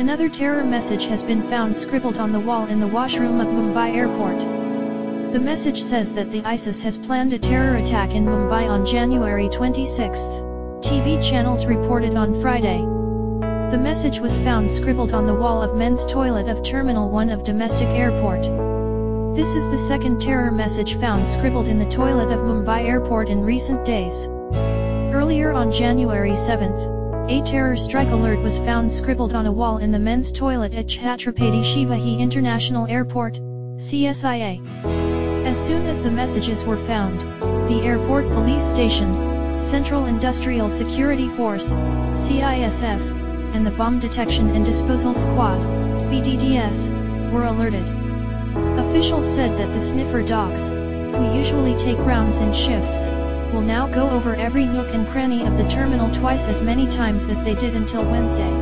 Another terror message has been found scribbled on the wall in the washroom of Mumbai airport. The message says that the ISIS has planned a terror attack in Mumbai on January 26. TV channels reported on Friday. The message was found scribbled on the wall of men's toilet of Terminal 1 of domestic airport. This is the second terror message found scribbled in the toilet of Mumbai airport in recent days. Earlier on January 7, a terror strike alert was found scribbled on a wall in the men's toilet at Chhatrapati Shivaji International Airport, CSIA. As soon as the messages were found, the airport police station, Central Industrial Security Force, CISF, and the Bomb Detection and Disposal Squad, BDDS, were alerted. Officials said that the sniffer dogs, who usually take rounds in shifts, will now go over every nook and cranny of the terminal twice as many times as they did until Wednesday.